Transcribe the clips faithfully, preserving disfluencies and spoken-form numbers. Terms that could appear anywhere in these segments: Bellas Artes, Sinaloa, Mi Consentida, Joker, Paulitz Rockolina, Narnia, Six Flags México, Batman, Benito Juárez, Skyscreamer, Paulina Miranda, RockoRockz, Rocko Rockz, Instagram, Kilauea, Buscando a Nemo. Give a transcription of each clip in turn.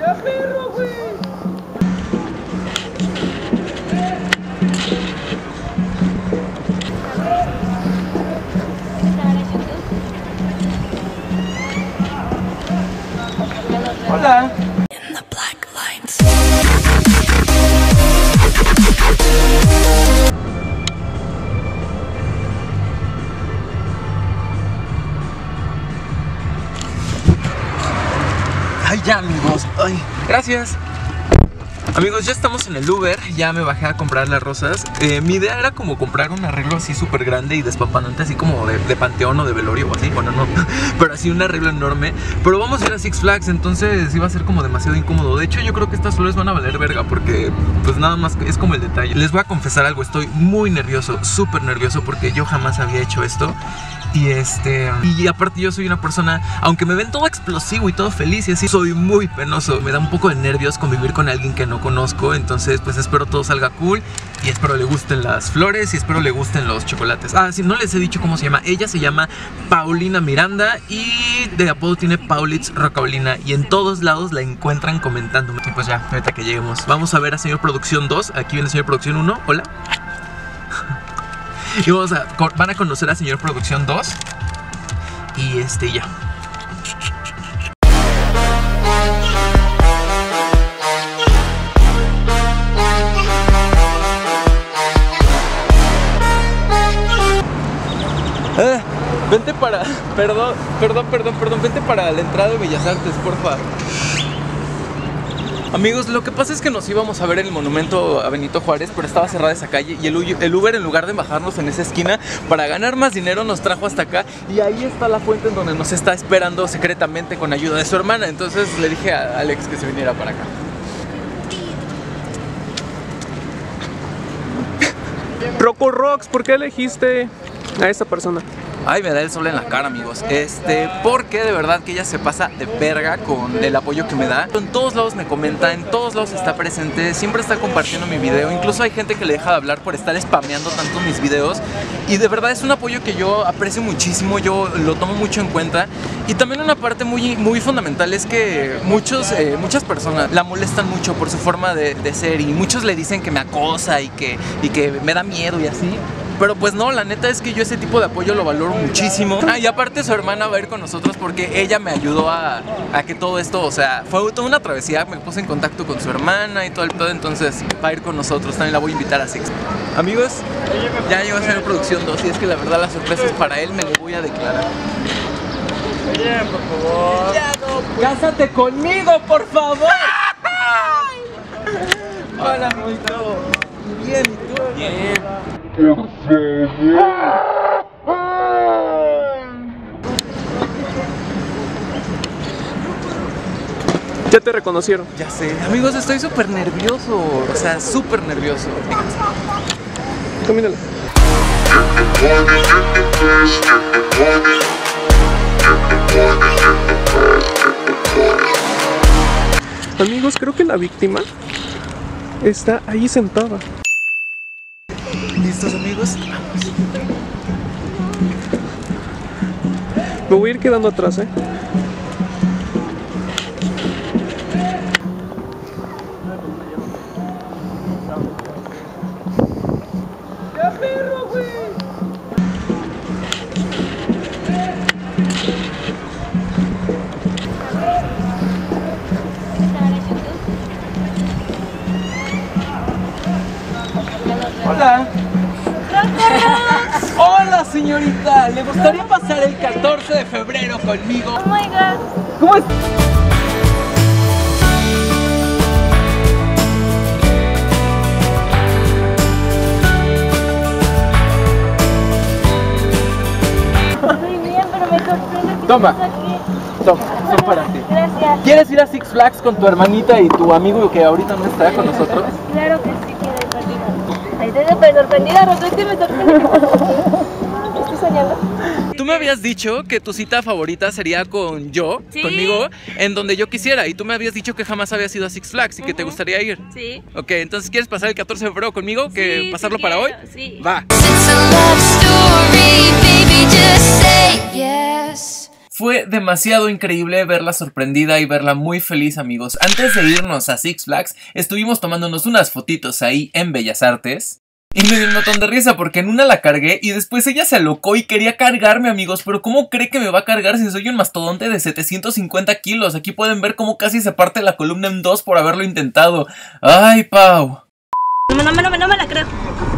¡Ya, perro, güey! Hola. Ay, ya, amigos, ay, gracias. Amigos, ya estamos en el Uber. Ya me bajé a comprar las rosas. eh, Mi idea era como comprar un arreglo así súper grande y despampanante, así como de, de panteón o de velorio o así, bueno, no, pero así un arreglo enorme. Pero vamos a ir a Six Flags, entonces iba a ser como demasiado incómodo. De hecho, yo creo que estas flores van a valer verga, porque pues nada más es como el detalle. Les voy a confesar algo, estoy muy nervioso, súper nervioso, porque yo jamás había hecho esto. Y este, y aparte yo soy una persona, aunque me ven todo explosivo y todo feliz y así, soy muy penoso. Me da un poco de nervios convivir con alguien que no conozco. Entonces pues espero todo salga cool, y espero le gusten las flores, y espero le gusten los chocolates. Ah, sí, no les he dicho cómo se llama. Ella se llama Paulina Miranda, y de apodo tiene Paulitz Rockolina, y en todos lados la encuentran comentándome. Y pues ya, ahorita que lleguemos vamos a ver a señor Producción dos. Aquí viene señor Producción uno, hola. Y vamos a, van a conocer a señor Producción dos. Y este ya. Ah, vente para... Perdón, perdón, perdón, perdón. Vente para la entrada de Bellas Artes, porfa. Amigos, lo que pasa es que nos íbamos a ver el monumento a Benito Juárez, pero estaba cerrada esa calle, y el Uber, en lugar de bajarnos en esa esquina para ganar más dinero, nos trajo hasta acá, y ahí está la fuente en donde nos está esperando secretamente con ayuda de su hermana. Entonces le dije a Alex que se viniera para acá. RockoRockz, ¿por qué elegiste a esa persona? Ay, me da el sol en la cara, amigos. Este, porque de verdad que ella se pasa de verga con el apoyo que me da. En todos lados me comenta, en todos lados está presente, siempre está compartiendo mi video. Incluso hay gente que le deja de hablar por estar spameando tanto mis videos. Y de verdad es un apoyo que yo aprecio muchísimo, yo lo tomo mucho en cuenta. Y también una parte muy, muy fundamental es que muchos, eh, muchas personas la molestan mucho por su forma de, de ser. Y muchos le dicen que me acosa y que, y que me da miedo y así. Pero pues no, la neta es que yo ese tipo de apoyo lo valoro muchísimo. Ah, y aparte su hermana va a ir con nosotros porque ella me ayudó a, a que todo esto, o sea, fue toda una travesía. Me puse en contacto con su hermana y todo el pedo, entonces va a ir con nosotros. También la voy a invitar a Six. Amigos, ya llegó a ser Producción dos, y es que la verdad la sorpresa es para él, me lo voy a declarar. Oye, por favor. Ya no, pues. ¡Cásate conmigo, por favor! Hola, Ruito. Bien, ¿y tú? Bien. Ya te reconocieron. Ya sé. Amigos, estoy súper nervioso. O sea, súper nervioso. Camínale. Amigos, creo que la víctima está ahí sentada. ¿Listos, amigos? Vamos. Me voy a ir quedando atrás, ¿eh? ¡Ya, perro, güey! Hola. Hola, señorita, ¿le gustaría pasar el catorce de febrero conmigo? Oh my god. ¿Cómo es? Muy bien, pero me sorprende que Toma. estés aquí. Toma, son para ti. Gracias. ¿Quieres ir a Six Flags con tu hermanita y tu amigo que ahorita no está con nosotros? Claro que sí. Estoy súper sorprendida, no sé si me sorprende. Estoy soñando. Tú me habías dicho que tu cita favorita sería con yo, ¿sí? Conmigo, en donde yo quisiera. Y tú me habías dicho que jamás habías ido a Six Flags y uh-huh. que te gustaría ir. Sí. Ok, entonces ¿quieres pasar el catorce de febrero conmigo? ¿Que sí, pasarlo sí para hoy? Sí. Va. Fue demasiado increíble verla sorprendida y verla muy feliz, amigos. Antes de irnos a Six Flags, estuvimos tomándonos unas fotitos ahí en Bellas Artes. Y me dio un montón de risa porque en una la cargué y después ella se alocó y quería cargarme, amigos. Pero ¿cómo cree que me va a cargar si soy un mastodonte de setecientos cincuenta kilos? Aquí pueden ver cómo casi se parte la columna en dos por haberlo intentado. ¡Ay, Pau! No, no, no, no me la creo.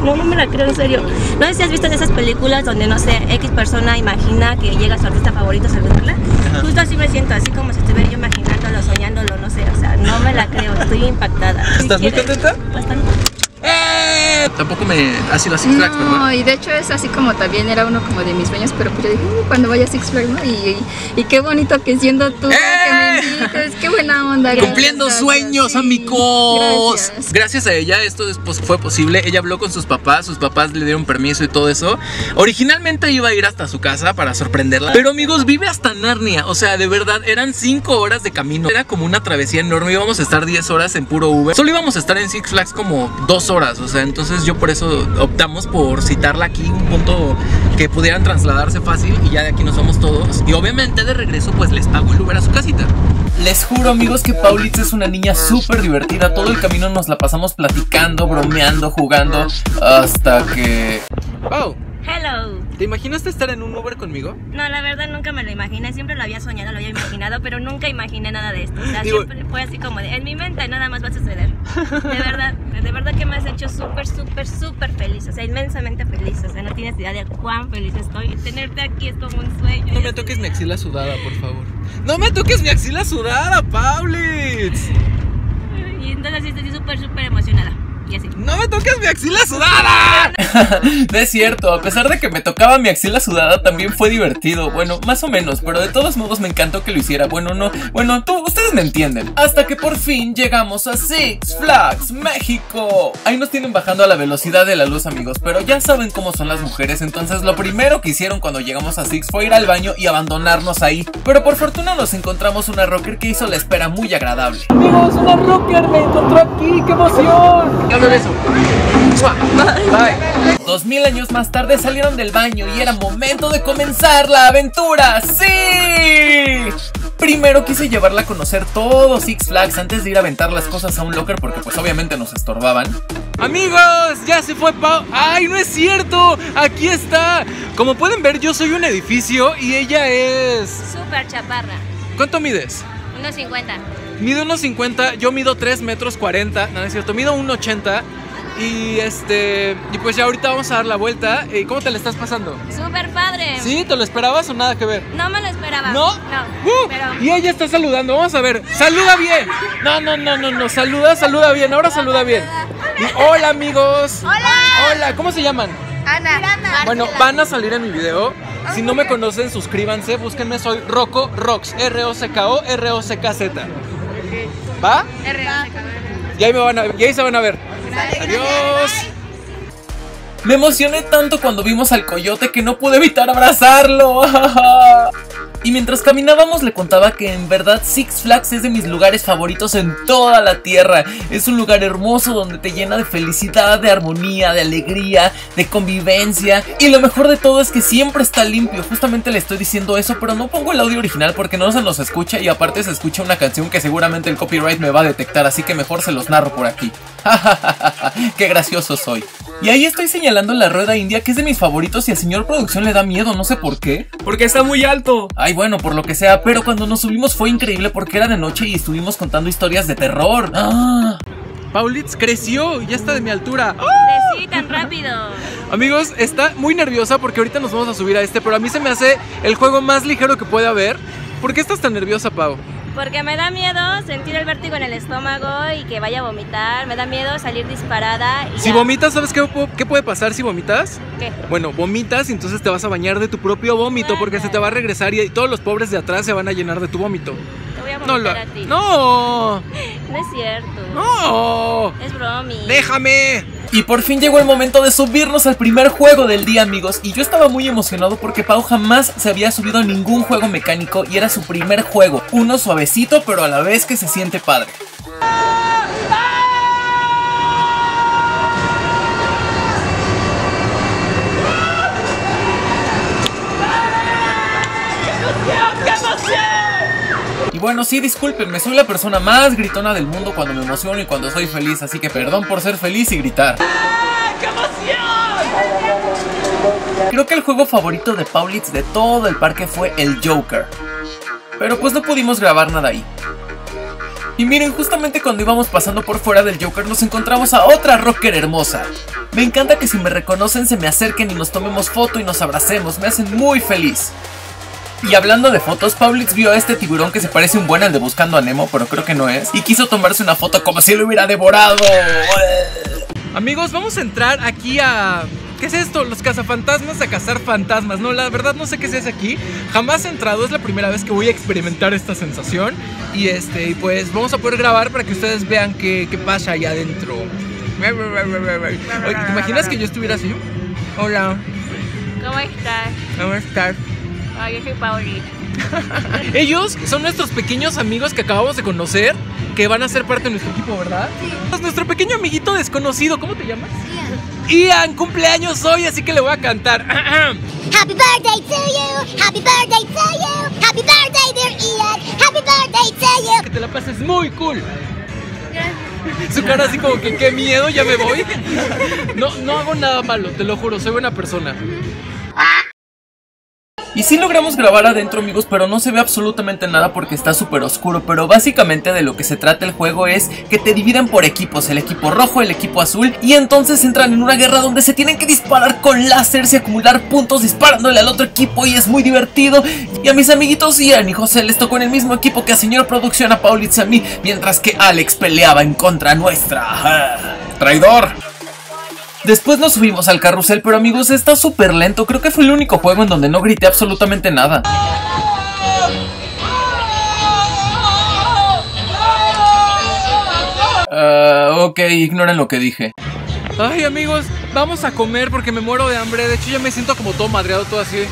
No, no me la creo, en serio. No sé si has visto en esas películas donde, no sé, X persona imagina que llega su artista favorito a saludarla. Justo así me siento, así como si estuviera yo imaginándolo, soñándolo, no sé. O sea, no me la creo, estoy impactada. ¿Estás muy contenta? Bastante. ¡Eh! Tampoco me ha sido a Six Flags, ¿verdad? No, y de hecho es así como también era uno como de mis sueños, pero yo dije, uh, cuando vaya a Six Flags, ¿no? Y, y, y qué bonito que siendo tú, ¡eh!, que me invites, qué buena onda. Gracias, cumpliendo gracias, sueños, sí, amigos. Gracias. Gracias a ella esto después fue posible. Ella habló con sus papás, sus papás le dieron permiso y todo eso. Originalmente iba a ir hasta su casa para sorprenderla, pero amigos, vive hasta Narnia. O sea, de verdad, eran cinco horas de camino. Era como una travesía enorme, íbamos a estar diez horas en puro Uber. Solo íbamos a estar en Six Flags como dos horas, o sea, entonces yo por eso optamos por citarla aquí, un punto que pudieran trasladarse fácil, y ya de aquí nos vamos todos, y obviamente de regreso pues les pago el Uber a su casita. Les juro, amigos, que Paulitz es una niña súper divertida, todo el camino nos la pasamos platicando, bromeando, jugando, hasta que... ¡Oh! Hello. ¿Te imaginaste estar en un Uber conmigo? No, la verdad nunca me lo imaginé, siempre lo había soñado, lo había imaginado, pero nunca imaginé nada de esto. O sea, digo, siempre fue así como de, en mi mente nada más va a suceder. De verdad, de verdad que me has hecho súper, súper, súper feliz, o sea, inmensamente feliz. O sea, no tienes idea de cuán feliz estoy. Tenerte aquí es como un sueño. No me toques mi axila sudada, por favor. ¡No me toques mi axila sudada, Paulitz! Y entonces estoy súper, súper emocionada. ¡No me toques mi axila sudada! No es cierto, a pesar de que me tocaba mi axila sudada, también fue divertido. Bueno, más o menos, pero de todos modos me encantó que lo hiciera. Bueno, no, bueno, tú, ustedes me entienden. Hasta que por fin llegamos a Six Flags México. Ahí nos tienen bajando a la velocidad de la luz, amigos, pero ya saben cómo son las mujeres. Entonces lo primero que hicieron cuando llegamos a Six fue ir al baño y abandonarnos ahí. Pero por fortuna nos encontramos una rocker que hizo la espera muy agradable. Amigos, una rocker me encontró aquí, ¡qué emoción! Eso. Bye. Dos mil años más tarde salieron del baño y era momento de comenzar la aventura. ¡Sí! Primero quise llevarla a conocer todo Six Flags antes de ir a aventar las cosas a un locker porque pues obviamente nos estorbaban. Amigos, ya se fue Pau. ¡Ay, no es cierto! Aquí está. Como pueden ver, yo soy un edificio y ella es... súper chaparra. ¿Cuánto mides? uno cincuenta. Mido uno cincuenta, yo mido tres metros cuarenta, no, no es cierto, mido uno ochenta. Y este, y pues ya ahorita vamos a dar la vuelta. ¿Cómo te la estás pasando? Súper padre. ¿Sí? ¿Te lo esperabas o nada que ver? No me lo esperaba. ¿No? No. Uh, pero... Y ella está saludando, vamos a ver. ¡Saluda bien! No, no, no, no, no, saluda, saluda bien, ahora saluda bien. Hola, amigos. Hola. Hola, ¿cómo se llaman? Ana. Miranda. Bueno, van a salir en mi video. Si no me conocen, suscríbanse, búsquenme, soy RockoRockz, R O C K O R O C K Z. ¿Va? Y ahí, me van a, y ahí se van a ver. Gracias. Adiós. Me emocioné tanto cuando vimos al coyote que no pude evitar abrazarlo. Y mientras caminábamos le contaba que en verdad Six Flags es de mis lugares favoritos en toda la tierra. Es un lugar hermoso donde te llena de felicidad, de armonía, de alegría, de convivencia. Y lo mejor de todo es que siempre está limpio. Justamente le estoy diciendo eso, pero no pongo el audio original porque no se nos escucha. Y aparte se escucha una canción que seguramente el copyright me va a detectar, así que mejor se los narro por aquí. ¡Qué gracioso soy! Y ahí estoy señalando la rueda india, que es de mis favoritos, y al señor producción le da miedo, no sé por qué. Porque está muy alto. Ay, bueno, por lo que sea, pero cuando nos subimos fue increíble porque era de noche y estuvimos contando historias de terror. ¡Ah! Paulitz creció, ya está de mi altura. ¡Oh! Crecí tan rápido. Amigos, está muy nerviosa porque ahorita nos vamos a subir a este, pero a mí se me hace el juego más ligero que puede haber. ¿Por qué estás tan nerviosa, Pau? Porque me da miedo sentir el vértigo en el estómago y que vaya a vomitar. Me da miedo salir disparada. Y si ya vomitas, ¿sabes qué, qué puede pasar si vomitas? ¿Qué? Bueno, vomitas y entonces te vas a bañar de tu propio vómito. Bueno, porque se te va a regresar y todos los pobres de atrás se van a llenar de tu vómito. Te voy a vomitar no, lo... a ti. ¡No! No es cierto. ¡No! Es bromi. ¡Déjame! Y por fin llegó el momento de subirnos al primer juego del día, amigos. Y yo estaba muy emocionado porque Pau jamás se había subido a ningún juego mecánico y era su primer juego. Uno suavecito, pero a la vez que se siente padre. bueno, sí, discúlpenme, soy la persona más gritona del mundo cuando me emociono y cuando soy feliz, así que perdón por ser feliz y gritar. ¡Ah, qué emoción! Creo que el juego favorito de Paulitz de todo el parque fue el Joker, pero pues no pudimos grabar nada ahí. Y miren, justamente cuando íbamos pasando por fuera del Joker nos encontramos a otra rocker hermosa. Me encanta que si me reconocen se me acerquen y nos tomemos foto y nos abracemos, me hacen muy feliz. Y hablando de fotos, Paulitz vio a este tiburón que se parece un buen al de Buscando a Nemo, pero creo que no es, y quiso tomarse una foto como si lo hubiera devorado. Amigos, vamos a entrar aquí a... ¿Qué es esto? Los cazafantasmas a cazar fantasmas. No, la verdad no sé qué se hace aquí. Jamás he entrado, es la primera vez que voy a experimentar esta sensación. Y este, pues vamos a poder grabar para que ustedes vean qué, qué pasa allá adentro. ¿Te imaginas que yo estuviera así? Hola. ¿Cómo estás? ¿Cómo estás? Ay, yo soy Pauli. Ellos son nuestros pequeños amigos que acabamos de conocer, que van a ser parte de nuestro equipo, ¿verdad? Sí. Es nuestro pequeño amiguito desconocido. ¿Cómo te llamas? Ian. Ian, cumpleaños hoy, así que le voy a cantar. Happy birthday to you, happy birthday to you, happy birthday dear Ian, happy birthday to you. Que te la pases muy cool. Gracias. Su cara así como que qué miedo, ya me voy. No, no hago nada malo, te lo juro, soy buena persona. Y sí logramos grabar adentro, amigos, pero no se ve absolutamente nada porque está súper oscuro. Pero básicamente de lo que se trata el juego es que te dividen por equipos, el equipo rojo, el equipo azul, y entonces entran en una guerra donde se tienen que disparar con láseres y acumular puntos disparándole al otro equipo, y es muy divertido. Y a mis amiguitos Ian y José les tocó en el mismo equipo que a señor producción, a Paulitz y a mí, mientras que Alex peleaba en contra nuestra. ¡Ah, traidor! Después nos subimos al carrusel, pero amigos, está súper lento. Creo que fue el único juego en donde no grité absolutamente nada. Uh, ok, ignoren lo que dije. Ay, amigos, vamos a comer porque me muero de hambre. De hecho, ya me siento como todo madreado, todo así.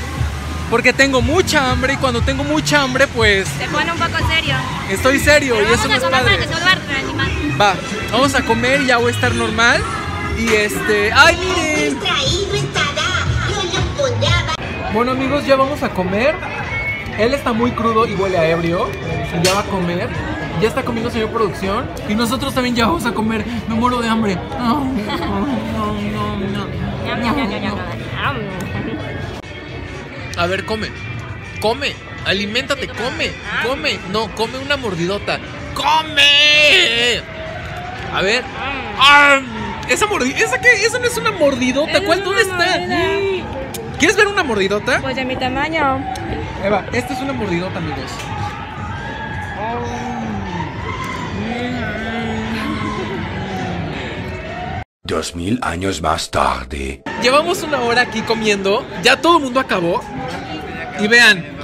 Porque tengo mucha hambre y cuando tengo mucha hambre, pues... Se pone un poco serio. Estoy serio y eso no es padre. Va, vamos a comer y ya voy a estar normal. Y este... ¡Ay, miren! Bueno, amigos, ya vamos a comer. Él está muy crudo y huele a ebrio. Ya va a comer. Ya está comiendo señor producción. Y nosotros también ya vamos a comer. Me muero de hambre. No, no, no, no, no, no. A ver, come. Come. Aliméntate. Come. Come. No, come una mordidota. ¡Come! A ver. Esa mordidota, ¿esa qué? Esa no es una mordidota, ¿cuál? ¿Dónde está? ¿Quieres ver una mordidota? Pues de mi tamaño. Eva, esta es una mordidota, amigos. Dos mil años más tarde. Llevamos una hora aquí comiendo, ya todo el mundo acabó. Y vean.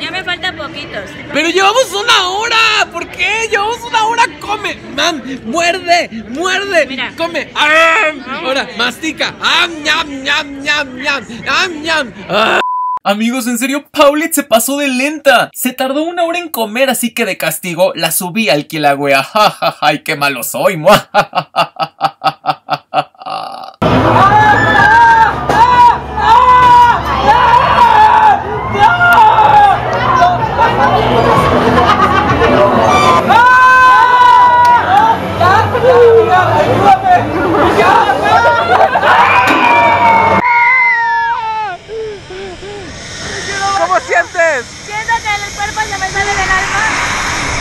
Ya me faltan poquitos. Pero llevamos una hora. ¿Por qué? Llevamos una hora. Come, mam, muerde, muerde. Mira. Come. Ahora, mastica. Am, yam, yam, yam, yam, yam, yam. Ah. Amigos, en serio, Paulitz se pasó de lenta. Se tardó una hora en comer, así que de castigo la subí al Kilauea. Ja, ja, ja, ay, qué malo soy. Mua.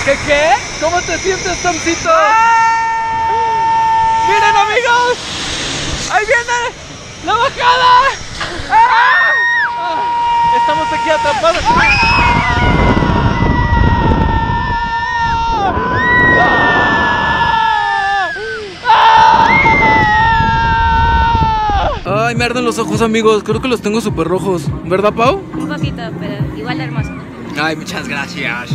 ¿Qué qué? ¿Cómo te sientes, Tomcito? ¡Ah! ¡Miren, amigos! ¡Ahí viene la bajada! ¡Ah! ¡Ah! Estamos aquí atrapados. Ay, me arden los ojos, amigos. Creo que los tengo súper rojos. ¿Verdad, Pau? Un poquito, pero igual de hermoso. Ay, muchas gracias.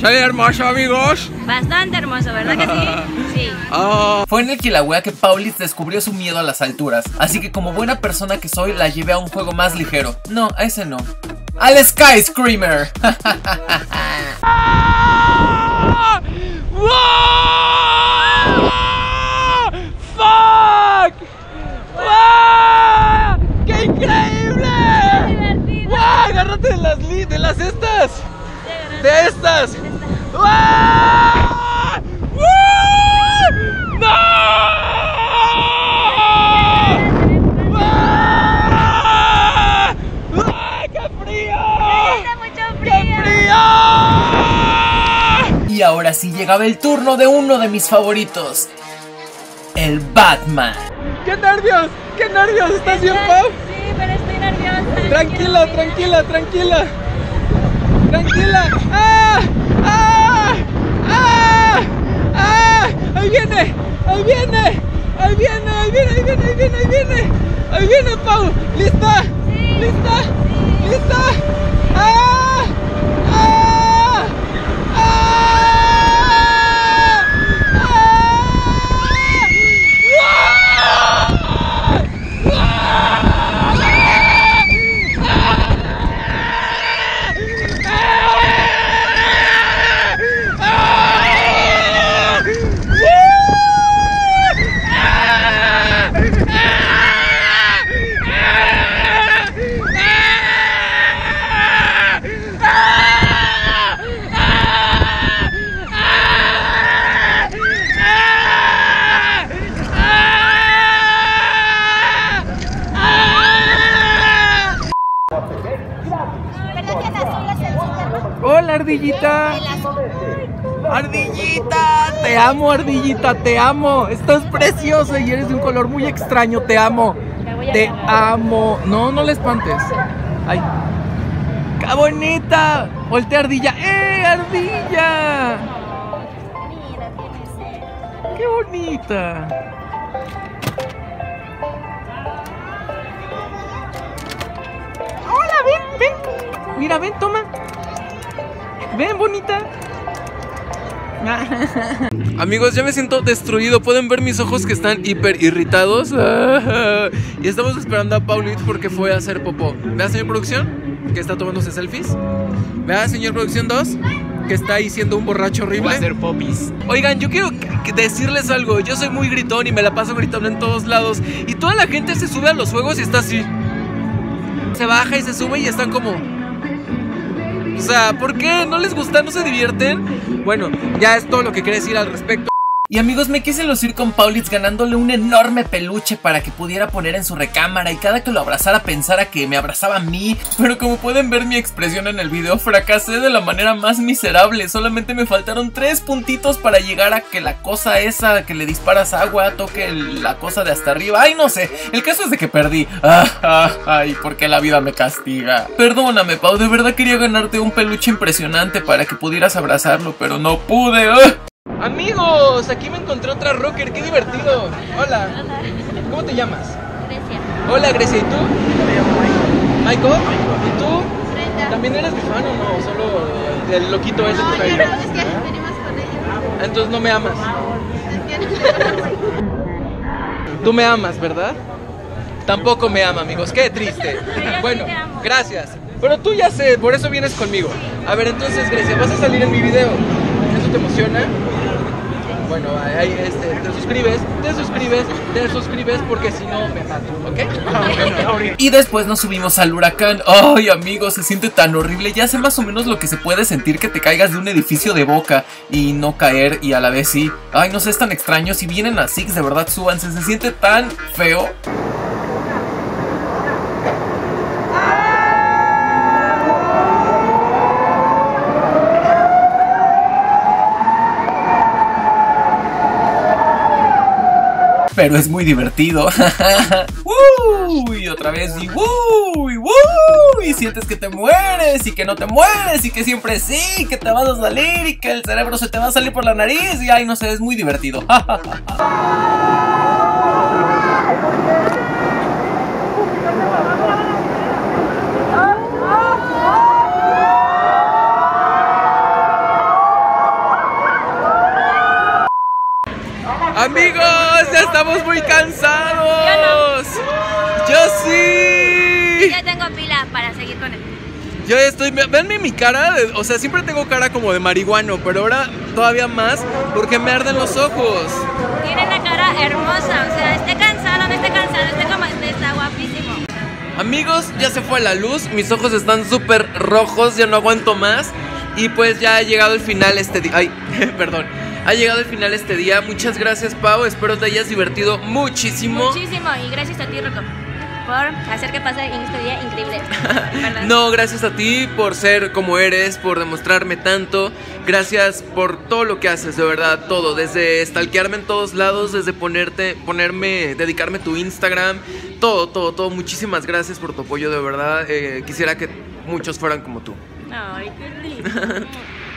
¡Soy hermoso, amigos! Bastante hermoso, ¿verdad que sí? Sí. Oh. Fue en el Kilauea que Paulitz descubrió su miedo a las alturas. Así que como buena persona que soy, la llevé a un juego más ligero. No, a ese no. ¡Al Skyscreamer! ¡Fuck! ¡Wow! ¡Qué increíble! ¡Qué divertido! ¡Wow! ¡Agárrate de las, de las estas! ¡De estas! ¡Ah! ¡Ah! ¡No! ¡Ah! ¡Ah! ¡Qué frío! ¡Está mucho frío! ¡Qué frío! Y ahora sí llegaba el turno de uno de mis favoritos, el Batman. ¡Qué nervios! ¡Qué nervios! ¿Estás bien, Pau? Sí, pero estoy nerviosa. Tranquila, tranquila, tranquila. Tranquila. ¡Ah! ¡Ah! ¡Ah! ¡Ah! ¡Ahí viene! ¡Ahí viene! ¡Ahí viene! ¡Ahí viene! ¡Ahí viene! ¡Ahí viene! ¡Ahí viene! ¡Ahí viene, Pau! ¿Lista? Sí. ¿Lista? Sí. ¿Lista? ¡Ah! ¡Ah! ¡Ah! Ardillita, ardillita, te amo, ardillita, te amo. Estás preciosa y eres de un color muy extraño. Te amo, te amo. No, no le espantes. Ay, qué bonita. Voltea, ardilla. ¡Eh, ardilla! Qué bonita. Hola, ven, ven. Mira, ven, toma. Ven, bonita. Amigos, ya me siento destruido. Pueden ver mis ojos que están hiper irritados. Y estamos esperando a Paulitz porque fue a hacer popó. Vea, señor producción, que está tomándose selfies. Vea, señor producción dos, que está ahí siendo un borracho horrible. Va a hacer popis. Oigan, yo quiero decirles algo. Yo soy muy gritón y me la paso gritando en todos lados. Y toda la gente se sube a los juegos y está así. Se baja y se sube y están como... O sea, ¿por qué? ¿No les gusta? ¿No se divierten? Bueno, ya es todo lo que quería decir al respecto. Y amigos, me quise lucir con Paulitz ganándole un enorme peluche para que pudiera poner en su recámara. Y cada que lo abrazara pensara que me abrazaba a mí. Pero como pueden ver mi expresión en el video, fracasé de la manera más miserable. Solamente me faltaron tres puntitos para llegar a que la cosa esa que le disparas agua toque la cosa de hasta arriba. Ay, no sé, el caso es de que perdí. Ay, ¿por qué la vida me castiga? Perdóname, Pau, de verdad quería ganarte un peluche impresionante para que pudieras abrazarlo, pero no pude. Amigos, aquí me encontré otra rocker, qué divertido. Hola. Hola. ¿Cómo te llamas? Grecia. Hola, Grecia, ¿y tú? Me llamo Michael. Michael. ¿Y tú? Brenda. ¿También eres mi fan o no? Solo del loquito ese. No, que yo no, es que venimos con ellos. Entonces no me amas. Tú me amas, ¿verdad? Tampoco me ama, amigos, qué triste. Bueno, gracias. Pero tú ya sé, por eso vienes conmigo. A ver, entonces, Grecia, ¿vas a salir en mi video? ¿Eso te emociona? Bueno, ahí este, te suscribes, te suscribes, te suscribes porque si no me mato, ¿ok? Y después nos subimos al huracán. Ay, amigos, se siente tan horrible. Ya sé más o menos lo que se puede sentir que te caigas de un edificio de boca y no caer y a la vez sí. Ay, no sé, es tan extraño. Si vienen a Six, de verdad, súbanse. Se siente tan feo. Pero es muy divertido. Uy, otra vez. Y uy, uy. Y sientes que te mueres y que no te mueres y que siempre sí, que te vas a salir y que el cerebro se te va a salir por la nariz. Y ay, no sé, es muy divertido. Amigos, ya estamos muy cansados. Yo, no. Yo sí. Ya tengo pila para seguir con él. Yo estoy, venme mi cara, o sea, siempre tengo cara como de marihuano, pero ahora todavía más porque me arden los ojos. Tiene la cara hermosa, o sea, esté cansado, no esté cansado, esté como, está guapísimo. Amigos, ya se fue la luz, mis ojos están súper rojos, ya no aguanto más. Y pues ya ha llegado el final este día. Ay, perdón. Ha llegado el final este día. Muchas gracias, Pau. Espero te hayas divertido muchísimo. Muchísimo. Y gracias a ti, Rocko, por hacer que pase en este día increíble. No, gracias a ti por ser como eres, por demostrarme tanto. Gracias por todo lo que haces, de verdad, todo. Desde stalkearme en todos lados, desde ponerte, ponerme, dedicarme tu Instagram. Todo, todo, todo. Muchísimas gracias por tu apoyo, de verdad. Eh, quisiera que muchos fueran como tú. Ay, qué lindo.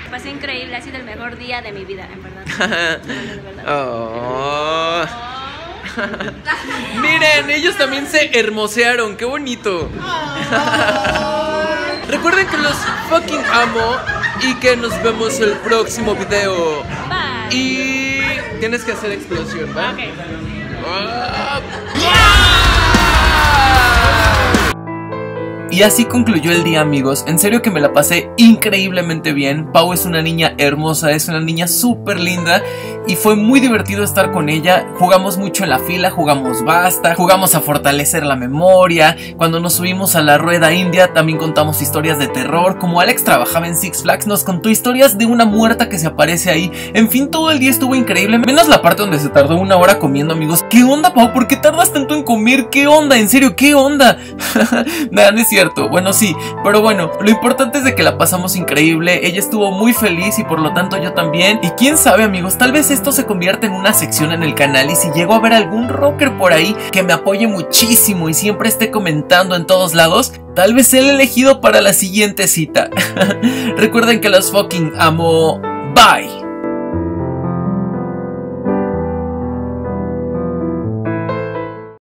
Pasé increíble, ha sido el mejor día de mi vida, en verdad. En verdad, en verdad. Oh. Oh. Miren, ellos también se hermosearon, qué bonito. Oh. Recuerden que los fucking amo y que nos vemos el próximo video. Bye. Y tienes que hacer explosión, ¿va? Okay. Oh. Yeah. Y así concluyó el día, amigos. En serio que me la pasé increíblemente bien. Pau es una niña hermosa, es una niña súper linda y fue muy divertido estar con ella. Jugamos mucho en la fila, jugamos basta, jugamos a fortalecer la memoria. Cuando nos subimos a la rueda india también contamos historias de terror. Como Alex trabajaba en Six Flags, nos contó historias de una muerta que se aparece ahí. En fin, todo el día estuvo increíble, menos la parte donde se tardó una hora comiendo, amigos. ¿Qué onda, Pau? ¿Por qué tardas tanto en comer? ¿Qué onda? ¿En serio? ¿Qué onda? Nada, no es cierto. Bueno, sí, pero bueno, lo importante es de que la pasamos increíble. Ella estuvo muy feliz y por lo tanto yo también. Y quién sabe, amigos, tal vez esto se convierta en una sección en el canal. Y si llego a ver algún rocker por ahí que me apoye muchísimo y siempre esté comentando en todos lados, tal vez sea el elegido para la siguiente cita. Recuerden que los fucking amo. Bye.